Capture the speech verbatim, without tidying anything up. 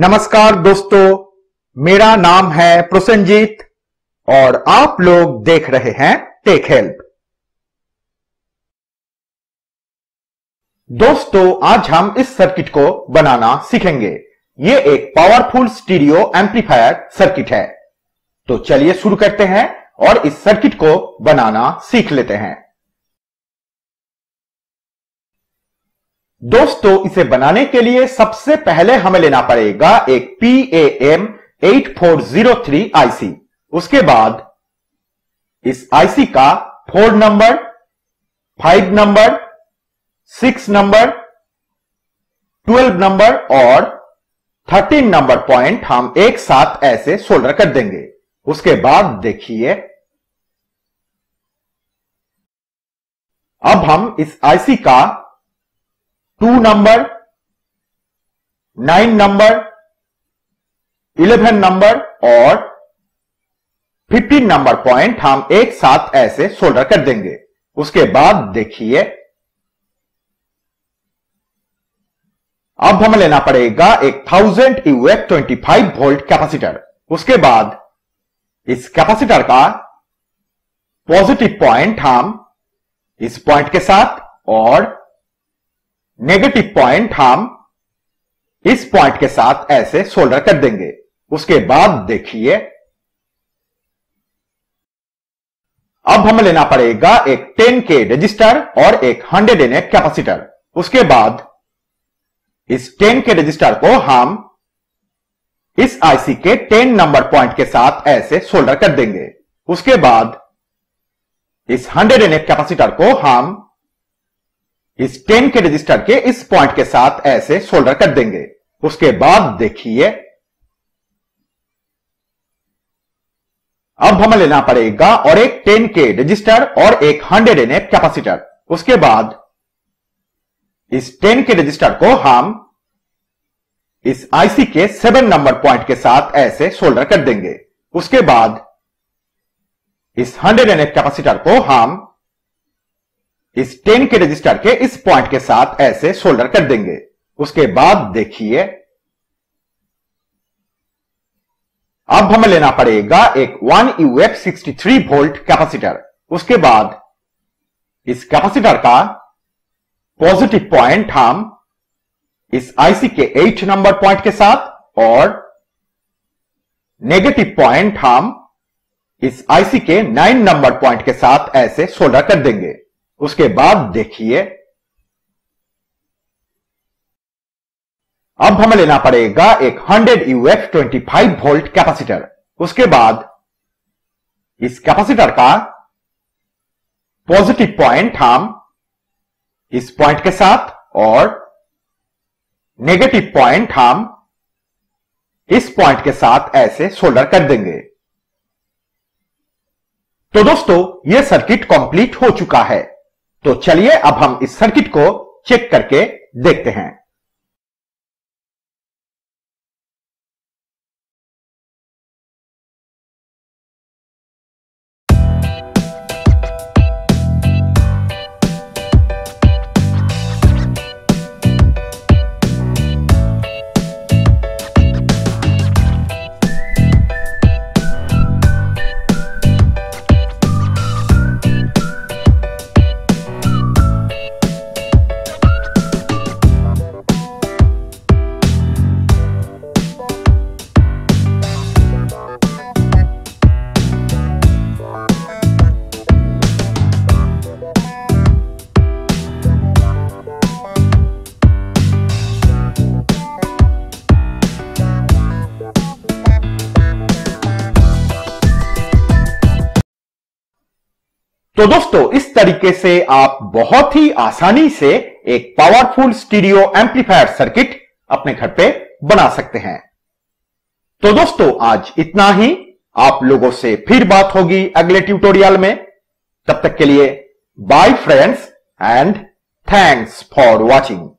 नमस्कार दोस्तों, मेरा नाम है प्रोसंजीत और आप लोग देख रहे हैं टेक हेल्प। दोस्तों, आज हम इस सर्किट को बनाना सीखेंगे। ये एक पावरफुल स्टीरियो एम्पलीफायर सर्किट है। तो चलिए शुरू करते हैं और इस सर्किट को बनाना सीख लेते हैं। दोस्तों, इसे बनाने के लिए सबसे पहले हमें लेना पड़ेगा एक P A M eight four zero three IC. उसके बाद इस आईसी का four number, five number, six number, twelve number और थर्टीन नंबर पॉइंट हम एक साथ ऐसे सोल्डर कर देंगे। उसके बाद देखिए, अब हम इस आईसी का two number, nine number, eleven number और फिफ्टीन नंबर पॉइंट हम एक साथ ऐसे सोल्डर कर देंगे। उसके बाद देखिए, अब हमें लेना पड़ेगा एक thousand UF twenty five volt capacitor. उसके बाद इस कैपेसिटर का पॉजिटिव पॉइंट हम इस पॉइंट के साथ और नेगेटिव पॉइंट हम इस पॉइंट के साथ ऐसे सोल्डर कर देंगे। उसके बाद देखिए, अब हमें लेना पड़ेगा एक टेन के रजिस्टर और एक हंड्रेड एन ए कैपेसिटर। उसके बाद इस टेन के रजिस्टर को हम इस आईसी के टेन नंबर पॉइंट के साथ ऐसे सोल्डर कर देंगे। उसके बाद इस हंड्रेड एन ए कैपेसिटर को हम इस टेन के रजिस्टर के इस पॉइंट के साथ ऐसे सोल्डर कर देंगे। उसके बाद देखिए, अब हमें लेना पड़ेगा और एक टेन के रजिस्टर और एक हंड्रेड एन ए कैपेसिटर। उसके बाद इस टेन के रजिस्टर को हम इस आईसी के सेवन नंबर पॉइंट के साथ ऐसे सोल्डर कर देंगे। उसके बाद इस हंड्रेड एन ए कैपेसिटर को हम इस टेन के रजिस्टर के इस पॉइंट के साथ ऐसे सोल्डर कर देंगे। उसके बाद देखिए, अब हमें लेना पड़ेगा एक one U F sixty three volt capacitor. उसके बाद इस कैपेसिटर का पॉजिटिव पॉइंट हम इस आईसी के एट नंबर पॉइंट के साथ और नेगेटिव पॉइंट हम इस आईसी के नाइन नंबर पॉइंट के साथ ऐसे सोल्डर कर देंगे। उसके बाद देखिए, अब हमें लेना पड़ेगा एक hundred U F twenty five volt capacitor. उसके बाद इस कैपेसिटर का पॉजिटिव पॉइंट हम इस पॉइंट के साथ और नेगेटिव पॉइंट हम इस पॉइंट के साथ ऐसे सोल्डर कर देंगे। तो दोस्तों, यह सर्किट कंप्लीट हो चुका है। तो चलिए, अब हम इस सर्किट को चेक करके देखते हैं। तो दोस्तों, इस तरीके से आप बहुत ही आसानी से एक पावरफुल स्टीरियो एम्पलीफायर सर्किट अपने घर पे बना सकते हैं। तो दोस्तों, आज इतना ही। आप लोगों से फिर बात होगी अगले ट्यूटोरियल में। तब तक के लिए bye friends and thanks for watching.